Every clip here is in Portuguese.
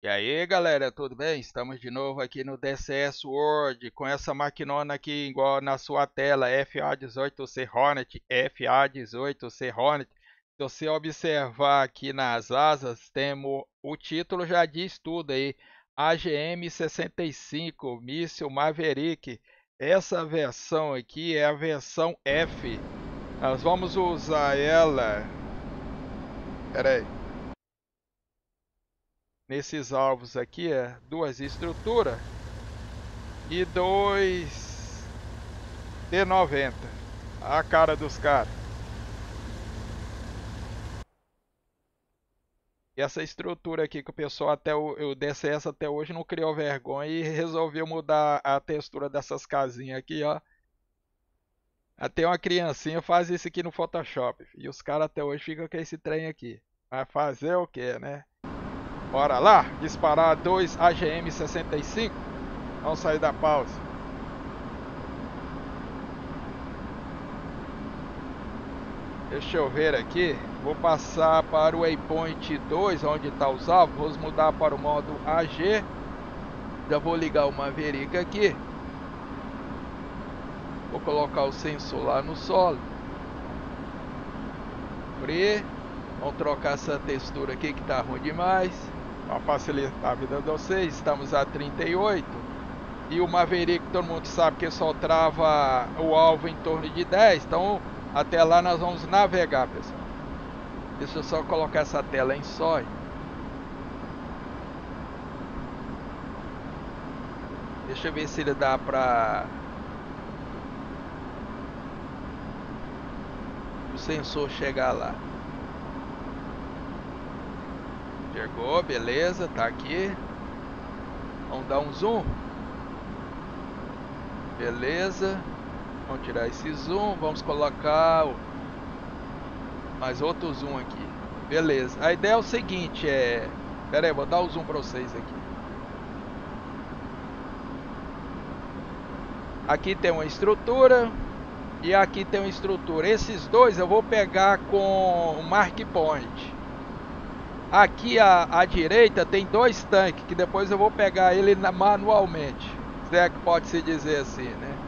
E aí galera, tudo bem? Estamos de novo aqui no DCS World com essa maquinona aqui igual na sua tela, F/A-18C Hornet, F/A-18C Hornet. Se você observar aqui nas asas, temos o título já diz tudo aí, AGM-65 míssil Maverick. Essa versão aqui é a versão F. Nós vamos usar ela. Pera aí. Nesses alvos aqui é duas estruturas e dois T90. A cara dos caras. E essa estrutura aqui que o pessoal até o DCS até hoje não criou vergonha e resolveu mudar a textura dessas casinhas aqui, ó. Até uma criancinha faz isso aqui no Photoshop. E os caras até hoje ficam com esse trem aqui. Vai fazer o que, né? Bora lá, disparar 2 AGM-65. Vamos sair da pausa. Deixa eu ver aqui. Vou passar para o Waypoint 2, onde está os alvos. Vou mudar para o modo AG. Já vou ligar o Maverick aqui. Vou colocar o sensor lá no solo. Free. Vamos trocar essa textura aqui que tá ruim demais. Para facilitar a vida de vocês, estamos a 38. E o Maverick, todo mundo sabe que só trava o alvo em torno de 10. Então, até lá nós vamos navegar, pessoal. Deixa eu só colocar essa tela em sói. Deixa eu ver se ele dá para... o sensor chegar lá. Chegou, beleza, tá aqui. Vamos dar um zoom. Beleza. Vamos tirar esse zoom. Vamos colocar mais outro zoom aqui. Beleza, a ideia é o seguinte, é... Pera aí, vou dar o zoom pra vocês aqui. Aqui tem uma estrutura. E aqui tem uma estrutura. Esses dois eu vou pegar com o Mark Point. Aqui à direita tem dois tanques, que depois eu vou pegar ele manualmente. Se é que pode se dizer assim, né?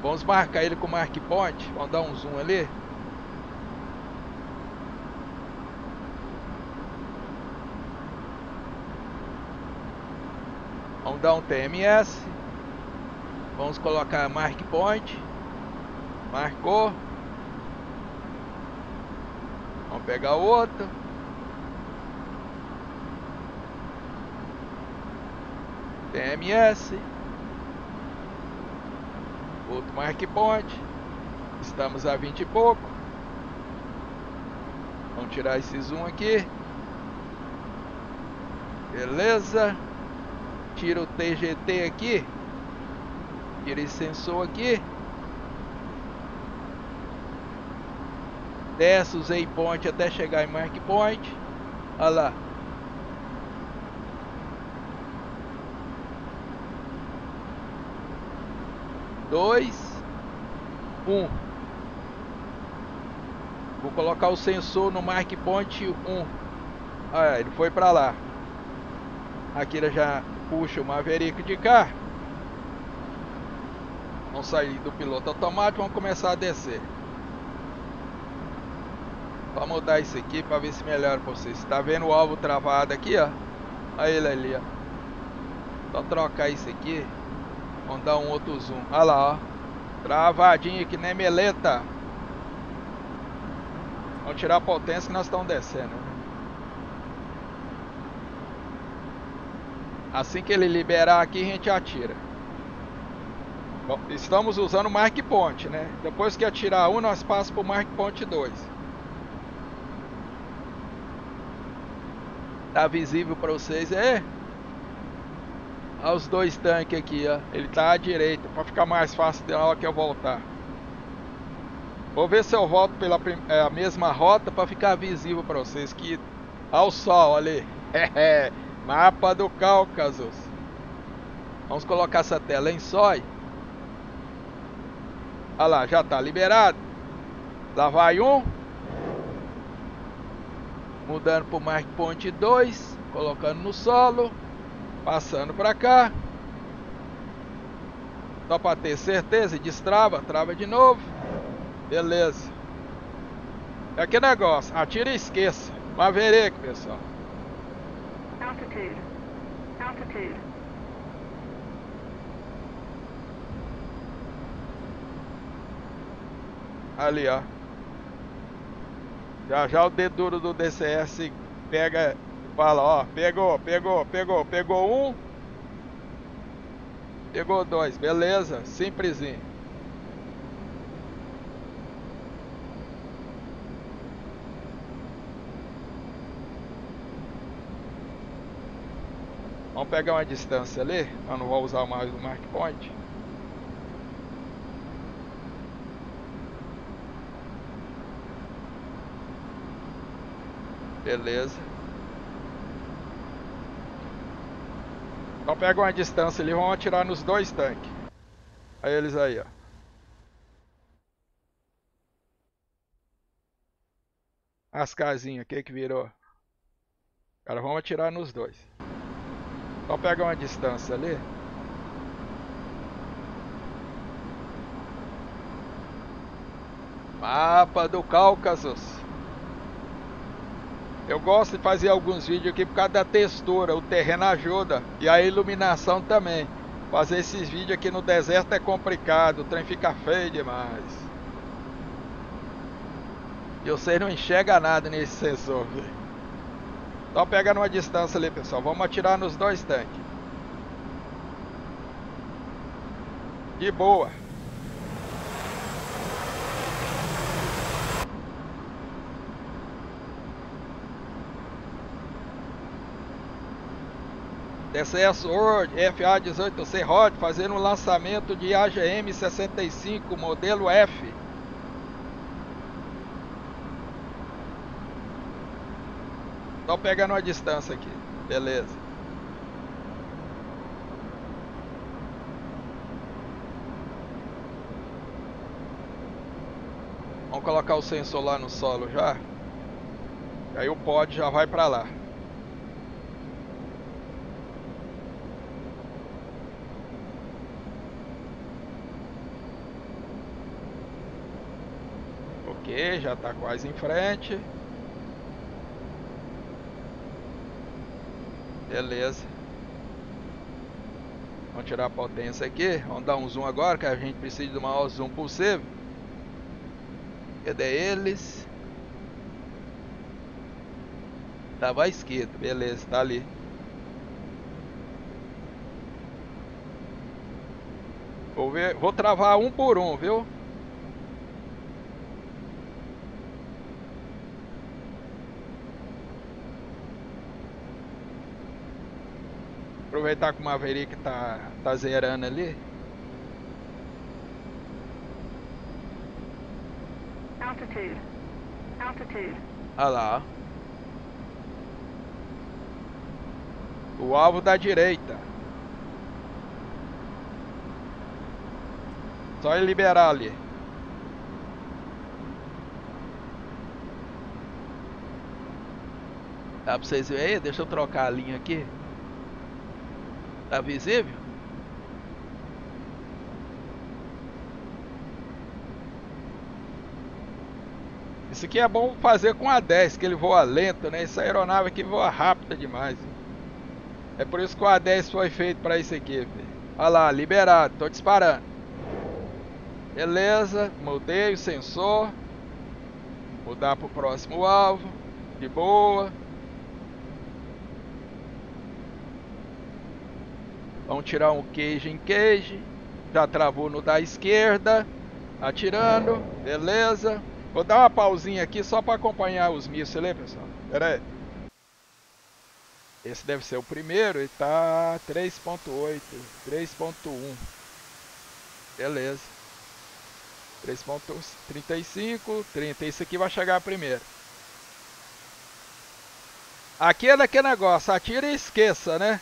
Vamos marcar ele com o Mark Point. Vamos dar um zoom ali. Vamos dar um TMS. Vamos colocar Mark Point. Marcou. Vamos pegar outro. TMS. Outro Mark Point. Estamos a 20 e pouco. Vamos tirar esse zoom aqui. Beleza. Tira o TGT aqui. Tira esse sensor aqui. Desce os waypoint até chegar em Mark Point. Olha lá. Dois. Um. Vou colocar o sensor no Mark Point 1. Ah, ele foi pra lá. Aqui ele já puxa o Maverick de cá. Vamos sair do piloto automático. Vamos começar a descer. Vamos mudar isso aqui para ver se melhora para vocês. Tá vendo o alvo travado aqui, ó? Olha ele ali, ó. Só trocar isso aqui. Vamos dar um outro zoom. Olha lá, ó. Travadinho que nem meleta. Vamos tirar a potência que nós estamos descendo. Assim que ele liberar aqui, a gente atira. Bom, estamos usando o Mark Point, né? Depois que atirar um, nós passamos para o Mark Point 2. Tá visível pra vocês, é? Olha os dois tanques aqui, ó. Ele tá à direita, pra ficar mais fácil na hora que eu voltar. Vou ver se eu volto pela mesma rota pra ficar visível pra vocês. Que... Olha o sol ali. Mapa do Cáucasus. Vamos colocar essa tela em sói. Olha lá, já tá liberado. Lá vai um. mudando para o Mark Point 2, colocando no solo, passando para cá, só para ter certeza, destrava, trava de novo, beleza. É que negócio, atira e esqueça, Maverick, pessoal. Altitude, altitude. Ali, ó. Já já o dedo duro do DCS pega, fala, ó, pegou um, pegou dois, beleza, simplesinho. Vamos pegar uma distância ali, eu não vou usar mais o Mark Point. Beleza. Então pega uma distância ali, vamos atirar nos dois tanques. Aí eles aí, ó. As casinhas, o que que virou? Cara, vamos atirar nos dois. Então pega uma distância ali. Mapa do Cáucasus. Eu gosto de fazer alguns vídeos aqui por causa da textura, o terreno ajuda e a iluminação também. Fazer esses vídeos aqui no deserto é complicado, o trem fica feio demais. E você não enxerga nada nesse sensor, velho. Então pegando uma distância ali, pessoal, vamos atirar nos dois tanques. De boa. DCS World, F/A-18C Hornet, fazendo um lançamento de AGM-65 modelo F. Só pegando uma distância aqui, beleza. Vamos colocar o sensor lá no solo já. Aí o pod já vai para lá. Ok, já está quase em frente. Beleza. Vamos tirar a potência aqui. Vamos dar um zoom agora, que a gente precisa do maior zoom possível. Cadê eles? Tava à esquerda, beleza, tá ali. Vou ver, vou travar um por um, viu? Aproveitar que o Maverick tá zerando ali. Altitude. Altitude. Olha lá. O alvo da direita. Só ele liberar ali. Dá pra vocês verem aí? Deixa eu trocar a linha aqui. Tá visível? Isso aqui é bom fazer com A10, que ele voa lento, né? Essa aeronave aqui voa rápida demais. É por isso que o A10 foi feito pra isso aqui, filho. Olha lá, liberado, tô disparando. Beleza, mudei o sensor. Mudar pro próximo alvo. De boa. Vamos tirar um cage em cage. Já travou no da esquerda. Atirando. Beleza. Vou dar uma pausinha aqui só para acompanhar os mísseis, né, pessoal? Pera aí. Esse deve ser o primeiro e tá 3.8. 3.1. Beleza. 3.35. 30. Esse aqui vai chegar primeiro. Aqui é daquele negócio. Atira e esqueça, né?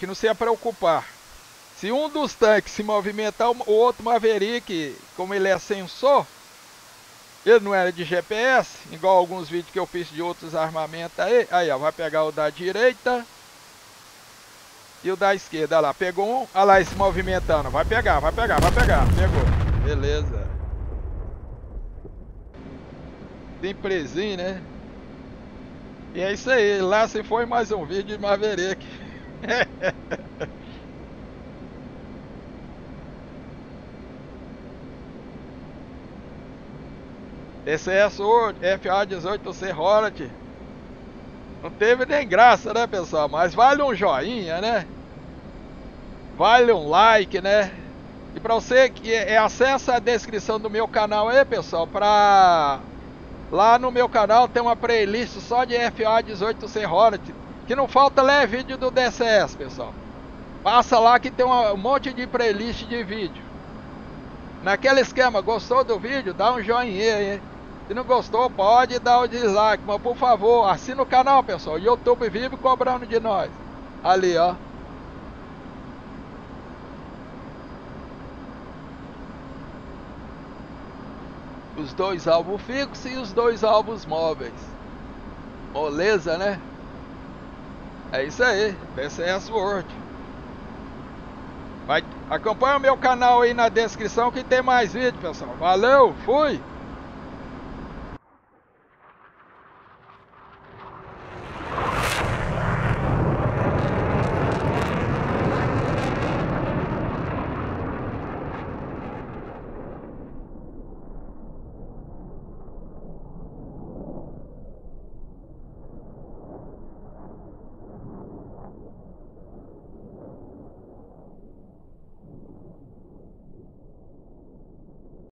Que não se ia preocupar. Se um dos tanques se movimentar, o outro Maverick, como ele é sensor, Ele não era de GPS, igual alguns vídeos que eu fiz de outros armamentos aí. Aí, ó, vai pegar o da direita e o da esquerda. Olha lá, pegou um. Olha lá, se movimentando. Vai pegar, vai pegar, vai pegar. Pegou. Beleza. Simplesinho, né? E é isso aí. Lá se foi mais um vídeo de Maverick. DCS World, F/A-18C Hornet. Não teve nem graça, né, pessoal? Mas vale um joinha, né? Vale um like, né? E pra você que acessa a descrição do meu canal aí, pessoal, pra... Lá no meu canal tem uma playlist só de F/A-18C Hornet. Que não falta lá é vídeo do DCS, pessoal. Passa lá que tem um monte de playlist de vídeo. Naquele esquema, gostou do vídeo? Dá um joinha aí, hein? Se não gostou, pode dar o dislike, mas por favor, assina o canal, pessoal. O YouTube vive cobrando de nós. Ali, ó. Os dois alvos fixos e os dois alvos móveis. Moleza, né? É isso aí. DCS World. Acompanha o meu canal aí na descrição que tem mais vídeo, pessoal. Valeu, fui!